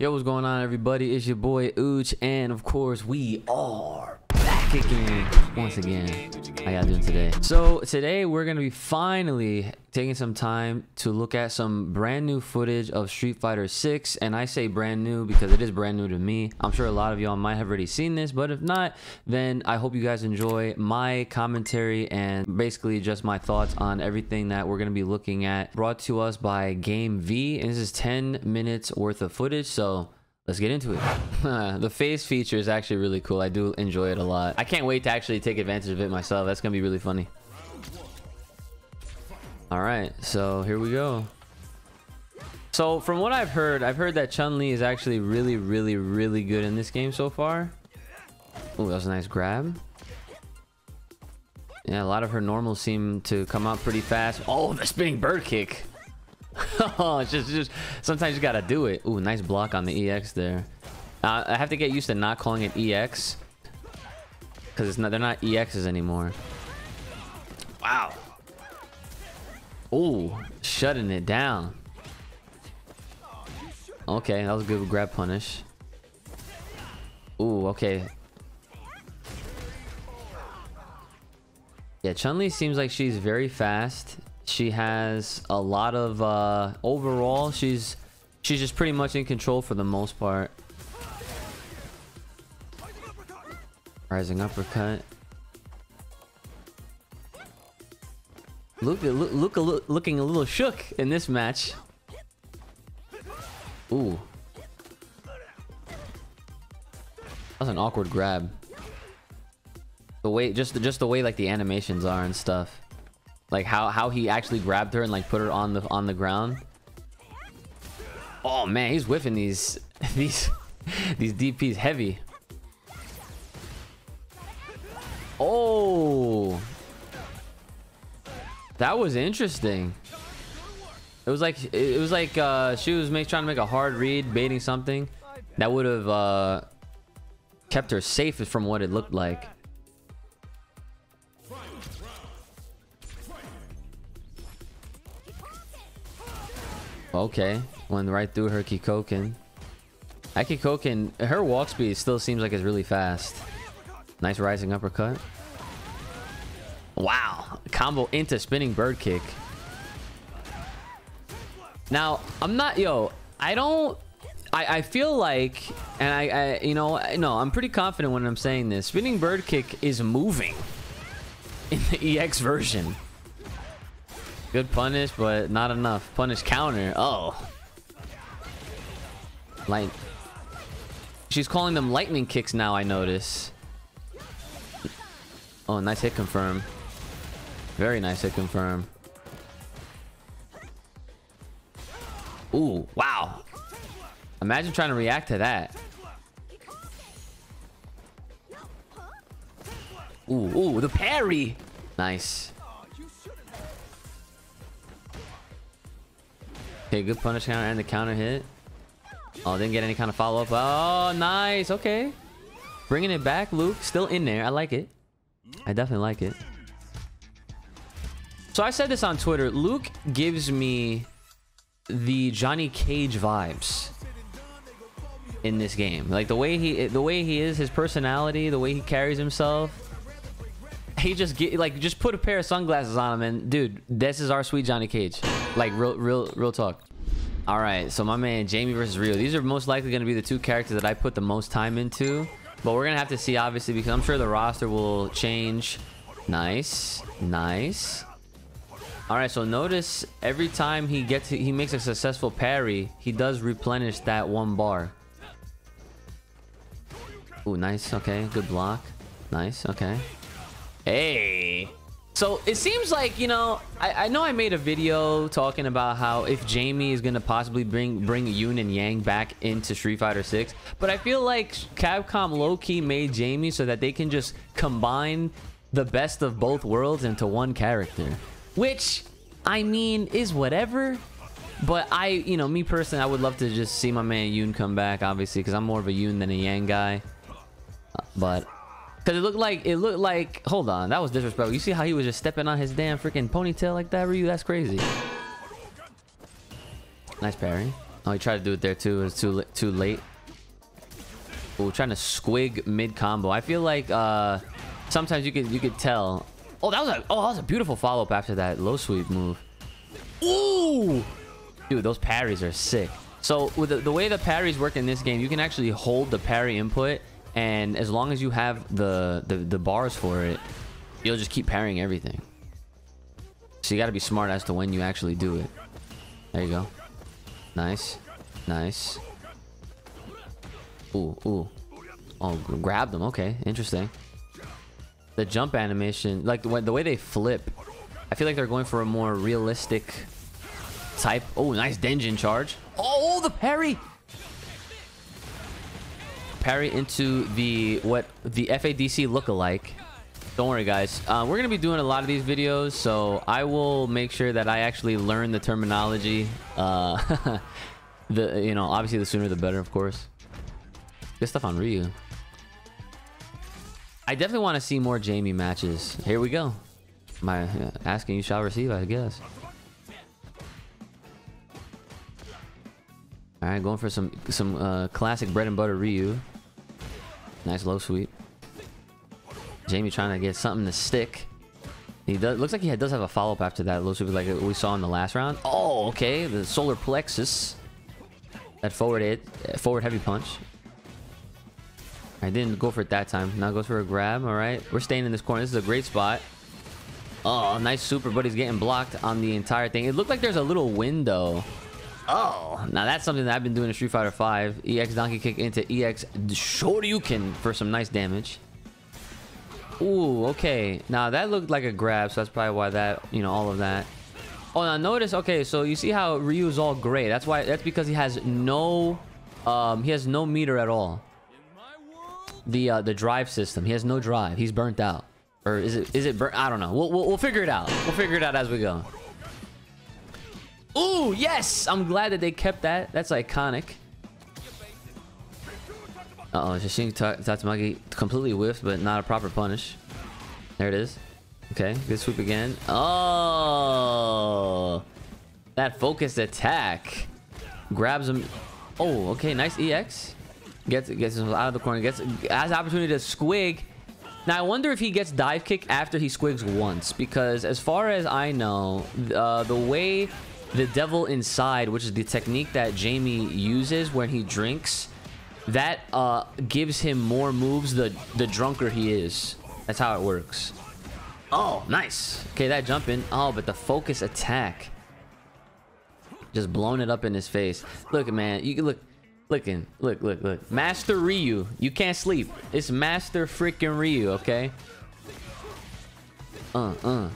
Yo, what's going on, everybody? It's your boy Uchi, and of course we are back again once again. How y'all doing today? So today we're gonna be finally taking some time to look at some brand new footage of Street Fighter 6. And I say brand new because it is brand new to me. I'm sure a lot of y'all might have already seen this, but if not, then I hope you guys enjoy my commentary and basically just my thoughts on everything that we're gonna be looking at, brought to us by Game V. And this is 10 minutes worth of footage, so let's get into it. The face feature is actually really cool. I do enjoy it a lot. I can't wait to actually take advantage of it myself. That's gonna be really funny. All right, so here we go. So from what I've heard that Chun-Li is actually really good in this game so far. Oh, that was a nice grab. Yeah, a lot of her normals seem to come out pretty fast. Oh, the spinning bird kick. Oh, it's just sometimes you gotta do it. Ooh, nice block on the EX there. I have to get used to not calling it EX because it's not, they're not EXs anymore. Wow. Ooh, shutting it down. Okay, that was a good grab punish. Ooh, okay. Yeah, Chun-Li seems like she's very fast. She has a lot of overall she's just pretty much in control for the most part. Rising uppercut. Luke looking a little shook in this match. Ooh. That was an awkward grab. The way just the way like the animations are and stuff. Like how he actually grabbed her and like put her on the ground. Oh man, he's whiffing these DPs heavy. Oh, that was interesting. It was like she was trying to make a hard read, baiting something that would have kept her safe from what it looked like. Okay, went right through her Kikoken. That Kikoken, her walk speed still seems like it's really fast. Nice rising uppercut. Wow, combo into spinning bird kick. Now, I'm not, yo, I don't, I feel like, and I you know, no, I'm pretty confident when I'm saying this. Spinning bird kick is moving in the EX version. Good punish, but not enough. Punish counter. Oh. Light. She's calling them lightning kicks now, I notice. Oh, nice hit confirm. Very nice hit confirm. Ooh, wow. Imagine trying to react to that. Ooh, ooh, the parry. Nice. Okay, good punish counter and the counter hit. Oh, didn't get any kind of follow-up. Oh, nice. Okay. Bringing it back, Luke. Still in there. I like it. I definitely like it. So I said this on Twitter. Luke gives me the Johnny Cage vibes in this game. Like the way he is, his personality, the way he carries himself. He just just put a pair of sunglasses on him and dude, this is our sweet Johnny Cage. Like real talk. All right, so my man Jamie versus Ryu. These are most likely going to be the two characters that I put the most time into, but we're gonna have to see obviously because I'm sure the roster will change. Nice, nice. All right, so notice every time he makes a successful parry, he does replenish that one bar. Ooh, nice. Okay, good block. Nice. Okay. Hey, so it seems like, you know, I know I made a video talking about how if Jamie is gonna possibly bring Yun and Yang back into Street Fighter 6, but I feel like Capcom low-key made Jamie so that they can just combine the best of both worlds into one character, which I mean is whatever. But I, you know, me personally, I would love to just see my man Yun come back, obviously, because I'm more of a Yun than a Yang guy. But because it looked like, hold on, that was disrespectful. You see how he was just stepping on his damn freaking ponytail like that, Ryu? That's crazy. Nice parry. Oh, he tried to do it there too. It was too late. Ooh, trying to squig mid combo. I feel like sometimes you could tell. Oh, that was a beautiful follow up after that low sweep move. Ooh, dude, those parries are sick. So with the way the parries work in this game, you can actually hold the parry input, and as long as you have the bars for it, you'll just keep parrying everything. So you got to be smart as to when you actually do it. There you go. Nice, nice. Ooh, ooh. Oh, grabbed them. Okay, interesting. The jump animation, like the way they flip, I feel like they're going for a more realistic type. Oh, nice Denjin charge. Oh, the parry! Parry into the FADC lookalike. Don't worry, guys. We're going to be doing a lot of these videos, so I will make sure that I actually learn the terminology. You know, obviously the sooner the better, of course. Good stuff on Ryu. I definitely want to see more Jamie matches. Here we go. My asking you shall receive, I guess. All right, going for some classic bread and butter Ryu. Nice low sweep. Jamie trying to get something to stick. He does, looks like he does have a follow up after that low sweep, like we saw in the last round. Oh, okay, the solar plexus. That forward heavy punch. I didn't go for it that time. Now goes for a grab. All right, we're staying in this corner. This is a great spot. Oh, nice super, but he's getting blocked on the entire thing. It looked like there's a little window. Oh, now that's something that I've been doing in Street Fighter 5. EX donkey kick into EX Shoryuken for some nice damage. Ooh, okay. Now that looked like a grab, so that's probably why that, you know, all of that. Oh, now notice. Okay, so you see how Ryu's all gray. That's why. That's because he has no meter at all. The drive system. He has no drive. He's burnt out, or is it burnt? I don't know. We'll figure it out. We'll figure it out as we go. Ooh, yes! I'm glad that they kept that. That's iconic. Uh oh, Shishinki Tatsumagi completely whiffed, but not a proper punish. There it is. Okay, good sweep again. Oh, that focused attack grabs him. Oh, okay, nice EX. Gets him out of the corner. Has the opportunity to squig. Now I wonder if he gets dive kick after he squigs once, because as far as I know, the way the Devil Inside, which is the technique that Jamie uses when he drinks, that gives him more moves the drunker he is. That's how it works. Oh, nice. Okay, that jump in. Oh, but the focus attack just blown it up in his face. Look, man, you can look. Master Ryu, you can't sleep. It's Master freaking Ryu, okay? I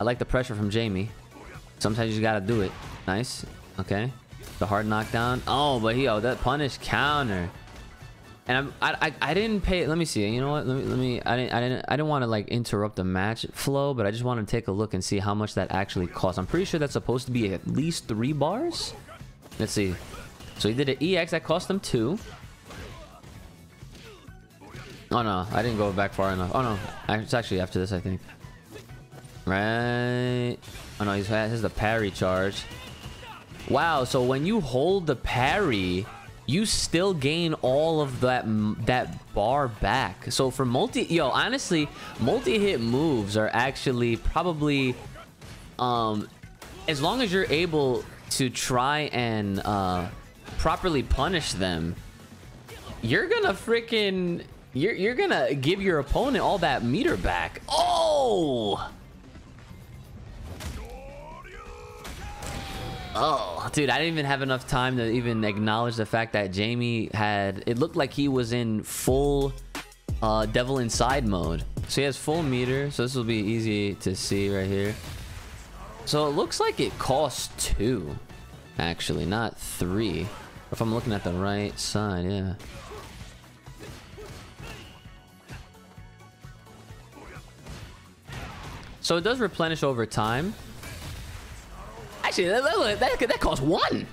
like the pressure from Jamie. Sometimes you gotta do it. Nice. Okay. The hard knockdown. Oh, but he, oh, that punish counter. And I didn't pay. Let me see. You know what? Let me. I didn't want to like interrupt the match flow, but I just want to take a look and see how much that actually costs. I'm pretty sure that's supposed to be at least 3 bars. Let's see. So he did an EX that cost him 2. Oh no, I didn't go back far enough. Oh no, it's actually after this, I think. Right. Oh no, he's has the parry charge. Wow, so when you hold the parry, you still gain all of that bar back. So for multi-hit moves are actually probably, as long as you're able to try and properly punish them, you're gonna freaking, you're gonna give your opponent all that meter back. Oh. Oh, dude, I didn't even have enough time to even acknowledge the fact that Jamie had... It looked like he was in full Devil Inside mode. So he has full meter, so this will be easy to see right here. So it looks like it costs 2, actually, not 3. If I'm looking at the right side, yeah. So it does replenish over time. Actually, that costs 1.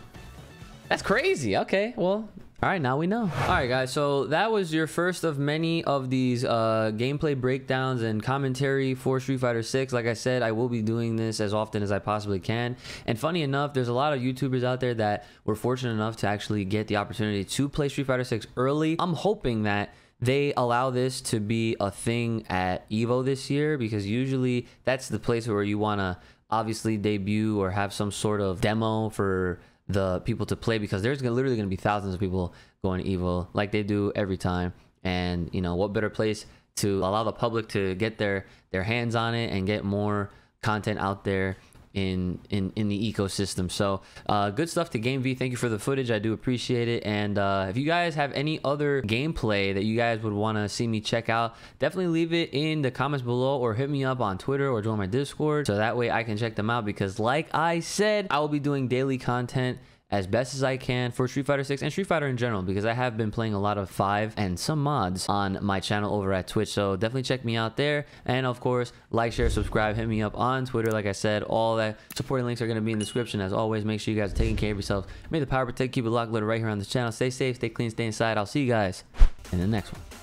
That's crazy. Okay, well, All right, now we know. All right, guys, so that was your first of many of these gameplay breakdowns and commentary for Street Fighter 6. Like I said, I will be doing this as often as I possibly can. And funny enough, there's a lot of YouTubers out there that were fortunate enough to actually get the opportunity to play Street Fighter 6 early. I'm hoping that they allow this to be a thing at EVO this year, because usually that's the place where you want to obviously debut or have some sort of demo for the people to play, because there's literally going to be thousands of people going to EVO like they do every time. And you know, what better place to allow the public to get their hands on it and get more content out there in the ecosystem. So good stuff to Game V. Thank you for the footage, I do appreciate it. And if you guys have any other gameplay that you guys would want to see me check out, definitely leave it in the comments below, or hit me up on Twitter or join my Discord, so that way I can check them out. Because like I said, I will be doing daily content as best as I can for Street Fighter 6 and Street Fighter in general, because I have been playing a lot of 5 and some mods on my channel over at Twitch. So definitely check me out there. And of course, like, share, subscribe, hit me up on Twitter. Like I said, all that supporting links are going to be in the description. As always, make sure you guys are taking care of yourselves. May the power protect, keep it locked, loaded right here on this channel. Stay safe, stay clean, stay inside. I'll see you guys in the next one.